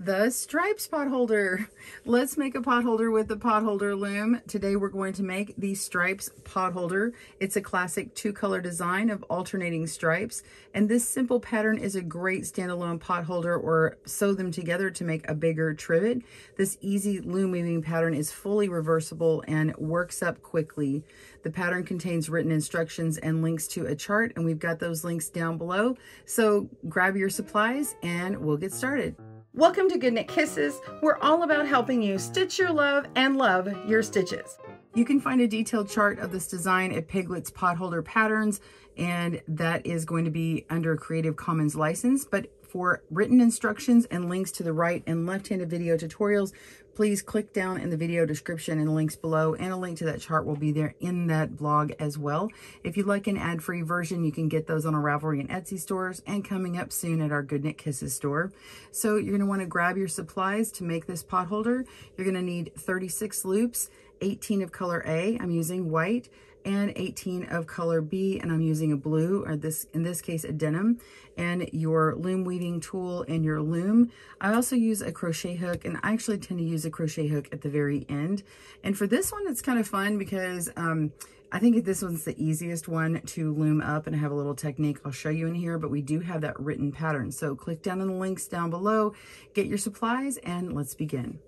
the stripes potholder. Let's make a potholder with the potholder loom. Today we're going to make the stripes potholder. It's a classic two-color design of alternating stripes, and this simple pattern is a great standalone potholder, or sew them together to make a bigger trivet. This easy loom weaving pattern is fully reversible and works up quickly. The pattern contains written instructions and links to a chart, and we've got those links down below. So grab your supplies and we'll get started. Welcome to GoodKnit Kisses. We're all about helping you stitch your love and love your stitches. You can find a detailed chart of this design at Piglet's Potholder Patterns, and that is going to be under Creative Commons license. But for written instructions and links to the right and left-handed video tutorials, please click down in the video description and the links below, and a link to that chart will be there in that blog as well. If you'd like an ad-free version, you can get those on our Ravelry and Etsy stores, and coming up soon at our GoodKnit Kisses store. So you're going to want to grab your supplies to make this potholder. You're going to need 36 loops, 18 of color A, I'm using white, and 18 of color B, and I'm using a blue, or this in this case a denim, and your loom weaving tool and your loom. I also use a crochet hook, and I actually tend to use a crochet hook at the very end. And for this one, it's kind of fun because I think this one's the easiest one to loom up, and I have a little technique I'll show you in here, but we do have that written pattern. So click down on the links down below, get your supplies, and let's begin.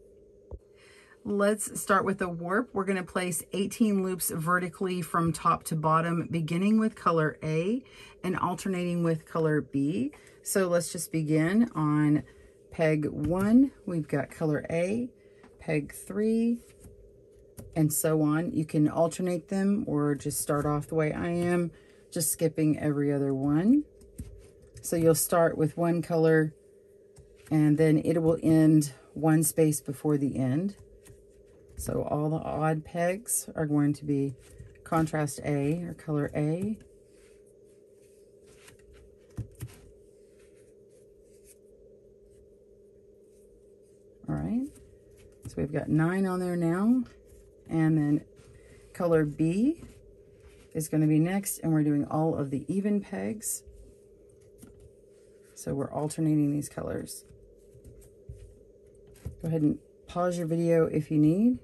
Let's start with the warp. We're going to place 18 loops vertically from top to bottom, beginning with color A and alternating with color B. So let's just begin on peg 1. We've got color A, peg 3, and so on. You can alternate them or just start off the way I am, just skipping every other one. So you'll start with one color, and then it will end one space before the end. So all the odd pegs are going to be contrast A, or color A. All right, so we've got 9 on there now. And then color B is going to be next, and we're doing all of the even pegs. So we're alternating these colors. Go ahead and pause your video if you need.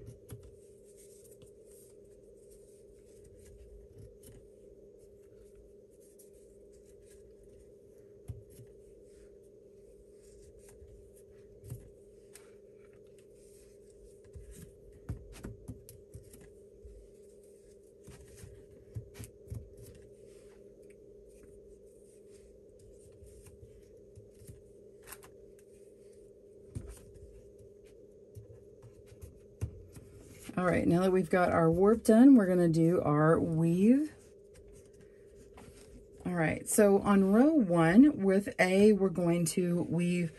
All right, now that we've got our warp done, we're going to do our weave. All right, so on row 1 with A, we're going to weave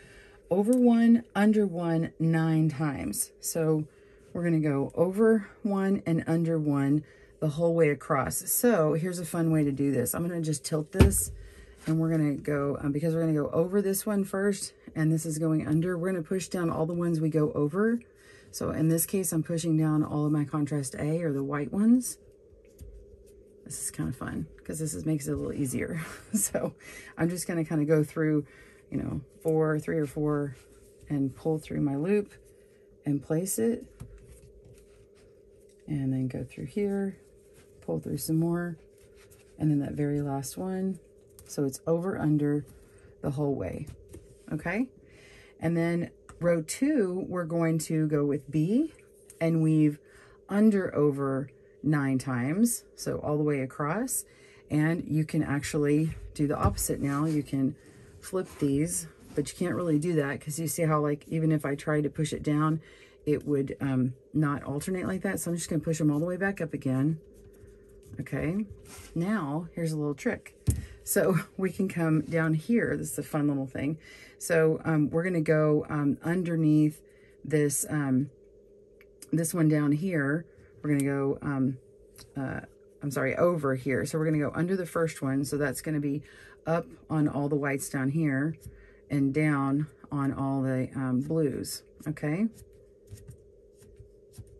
over 1, under 1, 9 times. So we're going to go over 1 and under 1 the whole way across. So here's a fun way to do this. I'm going to just tilt this, and we're going to go, because we're going to go over this one first, and this is going under, we're going to push down all the ones we go over. So in this case, I'm pushing down all of my contrast A, or the white ones. This is kind of fun because this makes it a little easier. So I'm just going to kind of go through, you know, 3 or 4 and pull through my loop and place it. And then go through here, pull through some more, and then that very last one. So it's over, under the whole way. Okay. And then row 2, we're going to go with B and weave under, over 9 times, so all the way across. And you can actually do the opposite now. You can flip these, but you can't really do that because you see how, like, even if I tried to push it down, it would not alternate like that. So I'm just going to push them all the way back up again. Okay, now here's a little trick. So we can come down here. This is a fun little thing. So we're going to go underneath this, this one down here. We're going to go, I'm sorry, over here. So we're going to go under the first one. So that's going to be up on all the whites down here and down on all the blues. Okay.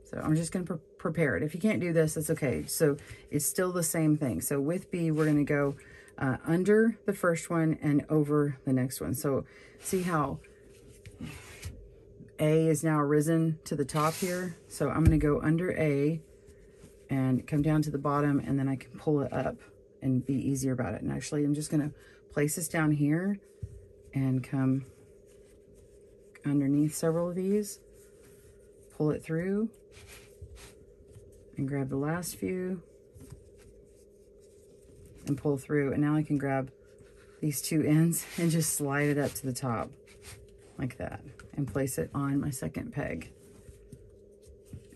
So I'm just going to prepare it. If you can't do this, that's okay. So it's still the same thing. So with B, we're going to go under the first one and over the next one. So see how A is now risen to the top here. So I'm going to go under A and come down to the bottom, and then I can pull it up and be easier about it. And actually, I'm just going to place this down here and come underneath several of these, pull it through, and grab the last few and pull through. And now I can grab these two ends and just slide it up to the top like that and place it on my second peg,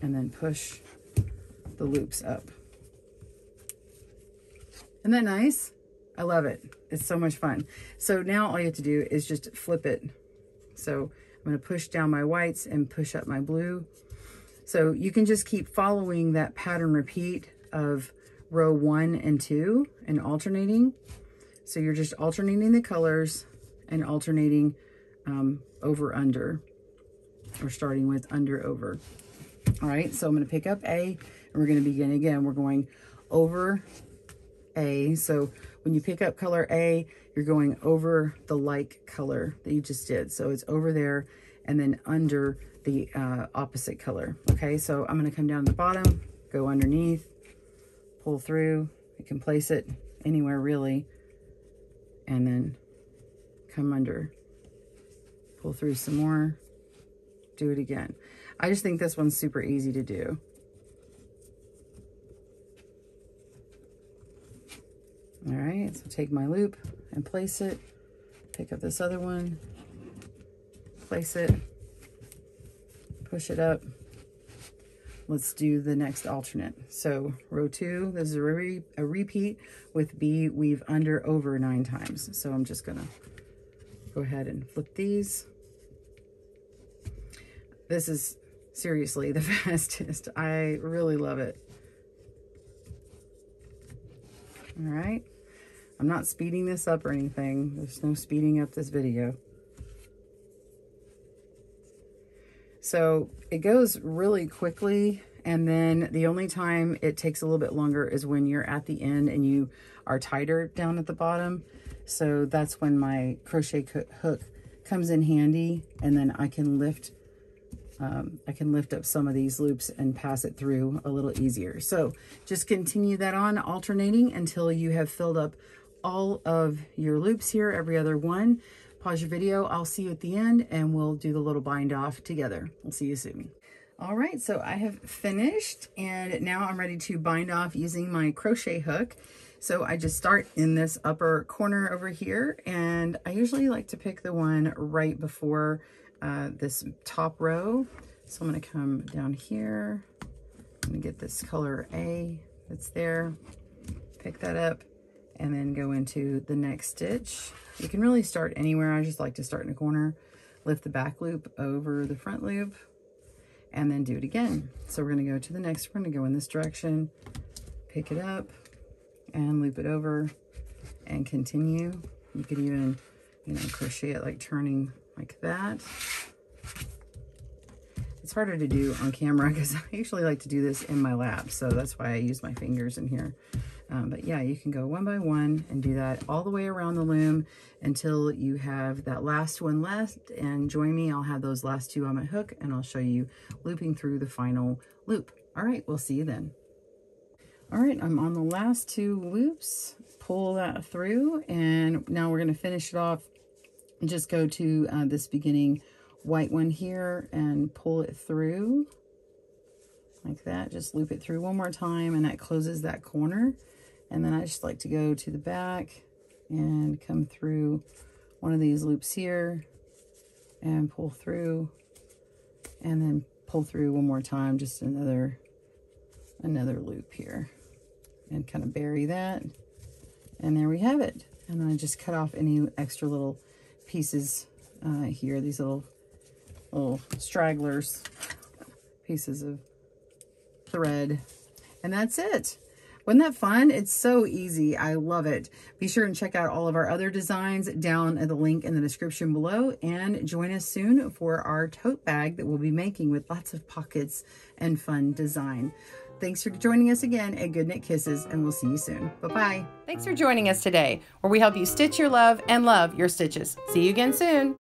and then push the loops up. Isn't that nice? I love it. It's so much fun. So now all you have to do is just flip it. So I'm going to push down my whites and push up my blue. So you can just keep following that pattern repeat of row 1 and 2 and alternating. So you're just alternating the colors and alternating over, under, or starting with under, over. All right, so I'm going to pick up A, and we're going to begin again. We're going over A. So when you pick up color A, you're going over the like color that you just did. So it's over there and then under the opposite color. Okay, so I'm going to come down to the bottom, go underneath, pull through. You can place it anywhere really, and then come under, pull through some more, do it again. I just think this one's super easy to do. All right, so take my loop and place it, pick up this other one, place it, push it up. Let's do the next alternate. So row 2, this is a repeat with B, weave under, over 9 times. So I'm just gonna go ahead and flip these. This is seriously the fastest. I really love it. All right. I'm not speeding this up or anything. There's no speeding up this video. So it goes really quickly, and then the only time it takes a little bit longer is when you're at the end and you are tighter down at the bottom. So that's when my crochet hook comes in handy, and then I can lift up some of these loops and pass it through a little easier. So just continue that on, alternating until you have filled up all of your loops here, every other one. Pause your video, I'll see you at the end, and we'll do the little bind off together. We'll see you soon. All right, so I have finished, and now I'm ready to bind off using my crochet hook. So I just start in this upper corner over here, and I usually like to pick the one right before this top row. So I'm going to come down here. I'm going to get this color A that's there, pick that up, and then go into the next stitch. You can really start anywhere. I just like to start in a corner, lift the back loop over the front loop, and then do it again. So we're going to go to the next, we're going to go in this direction, pick it up, and loop it over, and continue. You can even, you know, crochet it like turning like that. It's harder to do on camera because I usually like to do this in my lap, so that's why I use my fingers in here. But yeah, you can go one by one and do that all the way around the loom until you have that last one left, and join me. I'll have those last two on my hook, and I'll show you looping through the final loop. All right, we'll see you then. All right, I'm on the last 2 loops, pull that through, and now we're going to finish it off and just go to this beginning white one here and pull it through like that. Just loop it through one more time, and that closes that corner. And then I just like to go to the back and come through one of these loops here and pull through, and then pull through one more time, just another loop here, and kind of bury that. And there we have it. And then I just cut off any extra little pieces here, these little stragglers, pieces of thread, and that's it. Wasn't that fun? It's so easy. I love it. Be sure and check out all of our other designs down at the link in the description below, and join us soon for our tote bag that we'll be making with lots of pockets and fun design. Thanks for joining us again at GoodKnit Kisses, and we'll see you soon. Bye-bye. Thanks for joining us today, where we help you stitch your love and love your stitches. See you again soon.